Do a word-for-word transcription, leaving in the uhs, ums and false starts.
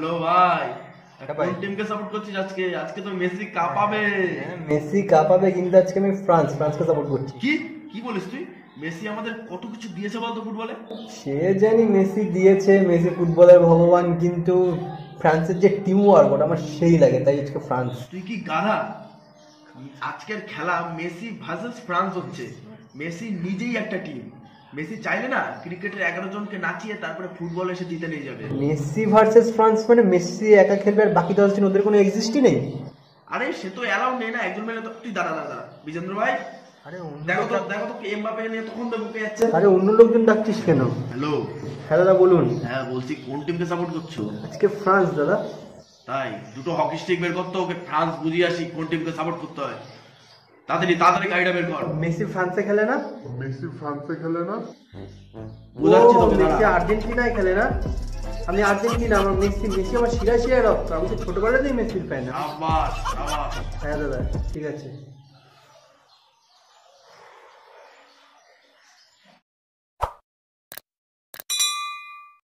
Hello भाई কোন টিমকে সাপোর্ট করছিস আজকে? আজকে তো মেসি কাঁপাবে। মেসি কাঁপাবে কিন্তু আজকে আমি ফ্রান্স ফ্রান্সকে সাপোর্ট করছি। কি কি বলিস তুই? মেসি আমাদের কত কিছু দিয়েছে বলতো ফুটবলে। সে জানি মেসি দিয়েছে, মেসি ফুটবলের ভগবান, কিন্তু ফ্রান্সের যে টিম ওয়ার্ক ওটা আমার সেই লাগে, তাই আজকে ফ্রান্স। তুই কি গাধা? আজকের খেলা মেসি ভার্সেস ফ্রান্স হচ্ছে। মেসি নিজেই একটা টিম। মেসি চাইলে না ক্রিকেটের এগারো জনকে নাচিয়ে তারপরে ফুটবল এসে জিতে নিয়ে যাবে। মেসি ভার্সেস ফ্রান্স মানে মেসি একা খেলবে আর বাকি দশ জন ওদের কোনো এক্সিস্টই নেই। আরে সে তো অ্যালাউ নেই না একজন মেলে। তো তুই দাঁড়া না দাঁড়া বিজেন্দ্র ভাই, আরে দেখো তো দেখো তো এমবাপে নিয়ে তখন তো বুকে যাচ্ছে। আরে অন্য লোকজন ডাকছিস কেন? হ্যালো হ্যাঁ দাদা বলুন। হ্যাঁ বলছি কোন টিমকে সাপোর্ট করছো? আজকে ফ্রান্স দাদা। তাই দুটো হকি স্টিক বের করতে ওকে ফ্রান্স বুঝিয়ে আসি কোন টিমকে সাপোর্ট করতে হয়। তাড়াতাড়ি তাড়াতাড়ি গাড়িটা বের কর। মেসি ফ্রান্সে খেলে না? মেসি ফ্রান্সে খেলে না? বুঝাচ্ছি তোকে দাঁড়া। মেসি আর্জেন্টিনায় খেলে না? আমি আর্জেন্টিনা, আমার মেসি মেসি আমার শিরা শিরা রক্ত। আমি তো ছোটবেলা থেকে মেসির ফ্যান। আবাস আবাস। হ্যাঁ দাদা ঠিক আছে।